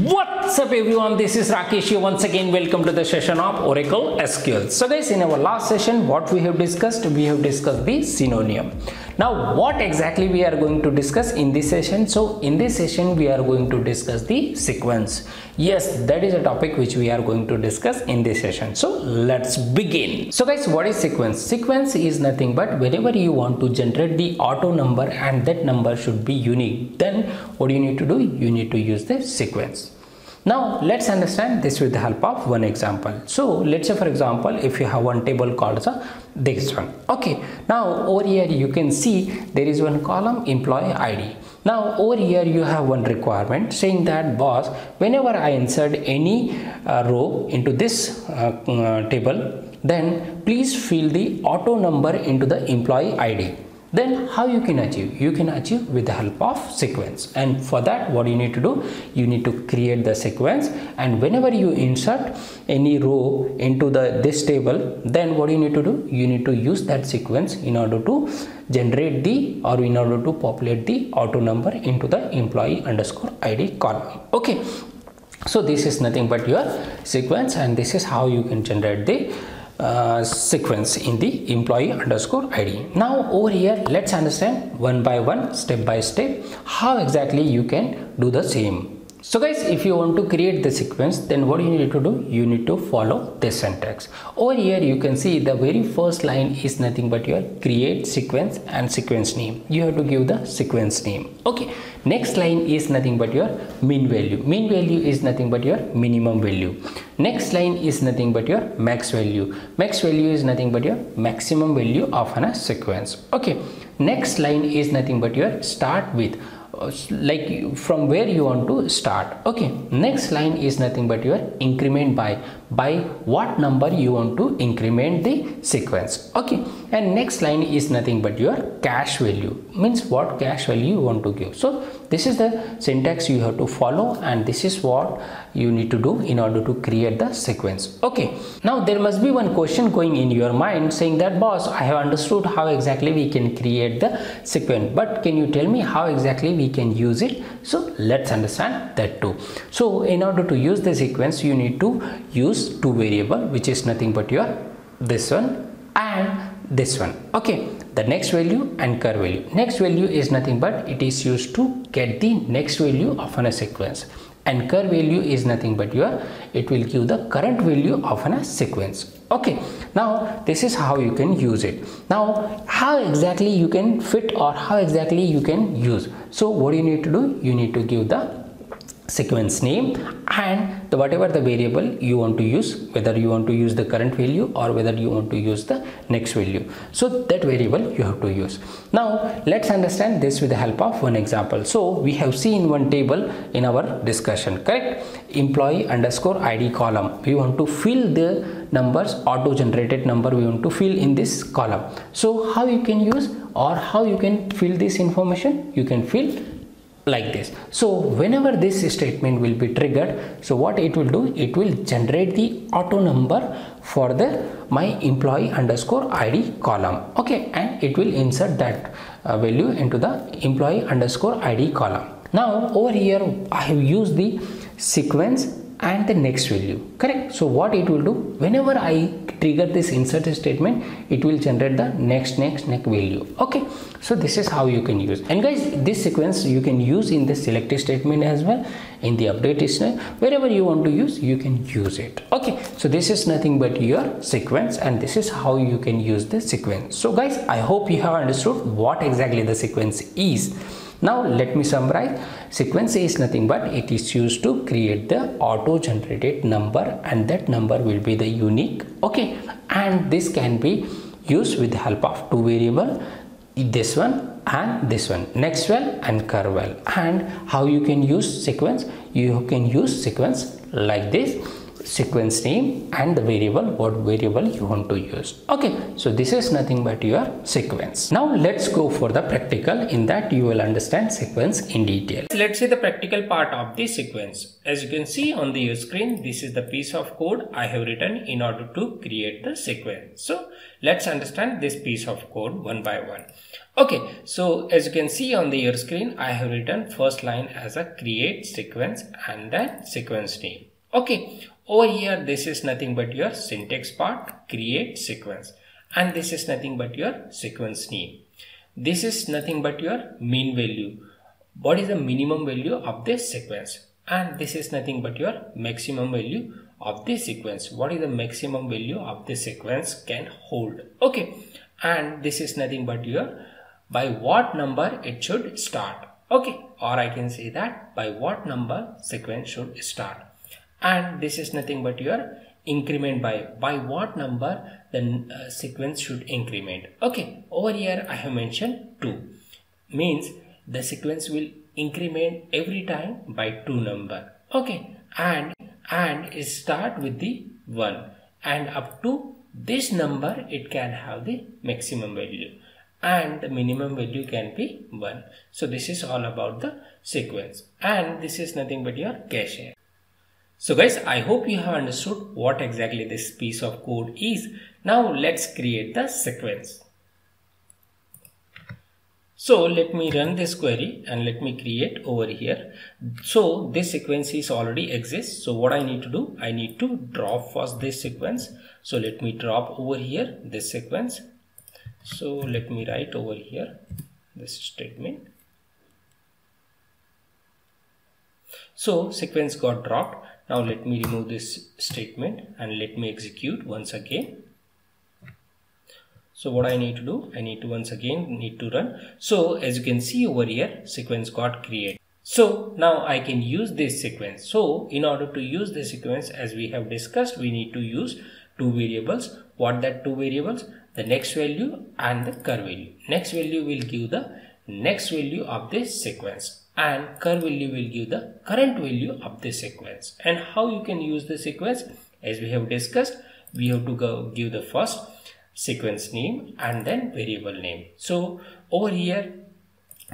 What's up everyone, this is Rakesh here. Once again welcome to the session of Oracle SQL. So guys, in our last session what we have discussed the synonym. Now what exactly we are going to discuss in this session? So in this session we are going to discuss the sequence. Yes, that is a topic which we are going to discuss in this session. So let's begin. So guys, what is sequence? Sequence is nothing but whenever you want to generate the auto number and that number should be unique, then what do you need to do? You need to use the sequence. Now let's understand this with the help of one example. So let's say for example if you have one table called this one. Okay, now over here you can see there is one column employee ID. Now over here you have one requirement saying that boss, whenever I insert any row into this table, then please fill the auto number into the employee ID. Then how you can achieve? You can achieve with the help of sequence, and for that what you need to do? You need to create the sequence, and whenever you insert any row into this table, then what you need to do? You need to use that sequence in order to generate or populate the auto number into the employee _ ID column. Okay, so this is nothing but your sequence, and this is how you can generate the sequence in the employee _ ID. Now over here let's understand one by one, step by step, how exactly you can do the same. So guys, if you want to create the sequence, then what you need to do? You need to follow this syntax. Over here you can see the very first line is nothing but your create sequence and sequence name. You have to give the sequence name. Okay, next line is nothing but your mean value. Mean value is nothing but your minimum value. Next line is nothing but your max value. Max value is nothing but your maximum value of a sequence. Okay, next line is nothing but your start with, like from where you want to start. Okay, next line is nothing but your increment by what number you want to increment the sequence. Okay, and next line is nothing but your cache value, means what cache value you want to give. So this is the syntax you have to follow, and this is what you need to do in order to create the sequence. Okay, now there must be one question going in your mind saying that boss, I have understood how exactly we can create the sequence, but can you tell me how exactly we can use it? So let's understand that too. So in order to use the sequence you need to use two variable, which is nothing but your this one and this one. Okay, the next value and curve value. Next value is nothing but it is used to get the next value of a sequence, and curve value is nothing but your it will give the current value of a sequence. Okay, now this is how you can use it. Now how exactly you can fit or how exactly you can use? So what you need to do? You need to give the sequence name and whatever the variable you want to use, whether you want to use the current value or whether you want to use the next value. So that variable you have to use. Now let's understand this with the help of one example. So we have seen one table in our discussion, correct? Employee _ ID column. We want to fill the numbers, auto generated number we want to fill in this column. So how you can use or how you can fill this information? You can fill like this. So whenever this statement will be triggered, so what it will do? It will generate the auto number for the my employee _ ID column. Okay, and it will insert that value into the employee _ ID column. Now over here I have used the sequence and the next value, correct? So what it will do? Whenever I trigger this insert statement, it will generate the next value. Okay, so this is how you can use. And guys, this sequence you can use in the select statement as well, in the update statement, wherever you want to use you can use it. Okay, so this is nothing but your sequence, and this is how you can use the sequence. So guys, I hope you have understood what exactly the sequence is. Now let me summarize. Sequence is nothing but it is used to create the auto generated number, and that number will be the unique. Okay, and this can be used with the help of two variable, this one and this one, next well and curve well. And how you can use sequence? You can use sequence like this. sequence name and the variable, what variable you want to use. Okay, so this is nothing but your sequence. Now let's go for the practical. In that you will understand sequence in detail. Let's see the practical part of the sequence. As you can see on the screen, this is the piece of code I have written in order to create the sequence. So let's understand this piece of code one by one. Okay, so as you can see on the screen, I have written first line as a create sequence and then sequence name. Okay, over here this is nothing but your syntax part, create sequence, and this is nothing but your sequence name. This is nothing but your mean value. What is the minimum value of this sequence? And this is nothing but your maximum value of this sequence. What is the maximum value of this sequence can hold? Okay, and this is nothing but your by what number it should start. Okay, or I can say that by what number sequence should start. And this is nothing but your increment by what number the sequence should increment. Okay, over here I have mentioned 2, means the sequence will increment every time by 2 number. Okay, and it start with the 1, and up to this number it can have the maximum value and the minimum value can be 1. So this is all about the sequence, and this is nothing but your cache. So guys, I hope you have understood what exactly this piece of code is. Now let's create the sequence. So let me run this query and let me create over here. So this sequence is already exists. So what I need to do, I need to drop first this sequence. So let me drop over here this sequence. So let me write over here this statement. So sequence got dropped. Now let me remove this statement and let me execute once again. So what I need to do, I need to once again run. So as you can see over here, sequence got created. So now I can use this sequence. So in order to use this sequence, as we have discussed, we need to use 2 variables. What that 2 variables? The next value and the cur value. Next value will give the next value of this sequence, and cur value will give the current value of this sequence. And how you can use the sequence, as we have discussed, we have to give the first sequence name and then variable name. So over here,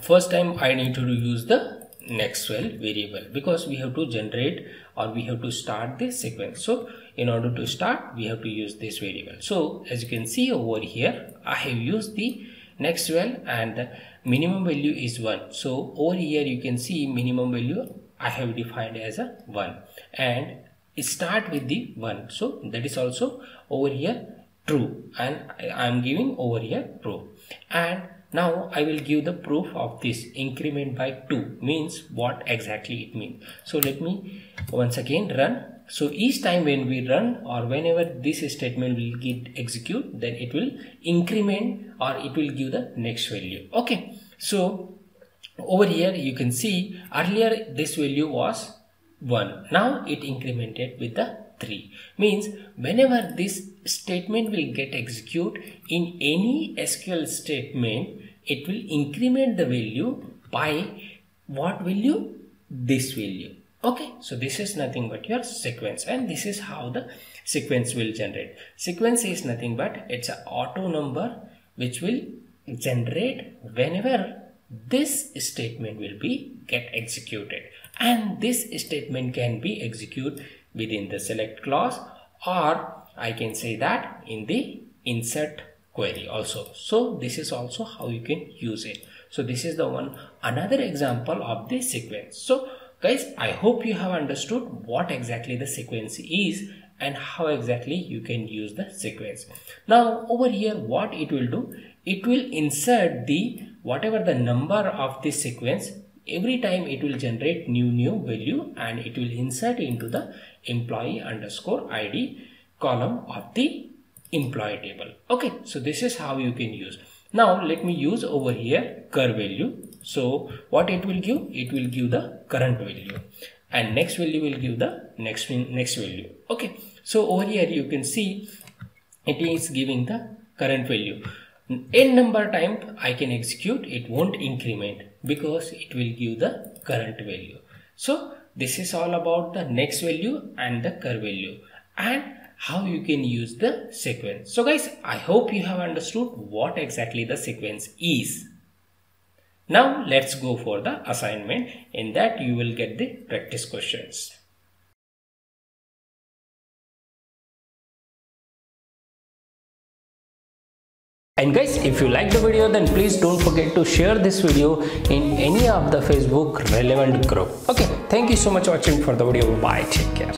first time I need to use the next variable, because we have to generate or we have to start this sequence. So in order to start, we have to use this variable. So as you can see over here, I have used the next and the minimum value is 1. So over here you can see minimum value I have defined as a 1, and it start with the 1. So that is also over here true, and I am giving over here proof. And now I will give the proof of this increment by 2, means what exactly it means. So let me once again run. So each time when we run or whenever this statement will get execute, then it will increment or it will give the next value. Okay, so over here you can see earlier this value was 1. Now it incremented with the 3, means whenever this statement will get execute in any SQL statement, it will increment the value by what value? This value. Okay, so this is nothing but your sequence, and this is how the sequence will generate. Sequence is nothing but it's an auto number which will generate whenever this statement will be get executed, and this statement can be executed within the select clause, or I can say that in the insert query also. So this is also how you can use it. So this is the one another example of this sequence. So guys, I hope you have understood what exactly the sequence is and how exactly you can use the sequence. Now over here what it will do, it will insert the whatever the number of this sequence. Every time it will generate new value, and it will insert into the employee underscore ID column of the employee table. Okay, so this is how you can use. Now let me use over here cur value. So what it will give? It will give the current value, and next value will give the next value. Okay, so over here you can see it is giving the current value. N number time I can execute, it won't increment because it will give the current value. So This is all about the next value and the cur value and how you can use the sequence. So guys, I hope you have understood what exactly the sequence is. Now let's go for the assignment. In that you will get the practice questions. And guys, if you like the video, then please don't forget to share this video in any of the Facebook relevant group. Okay, thank you so much for watching the video. Bye, take care.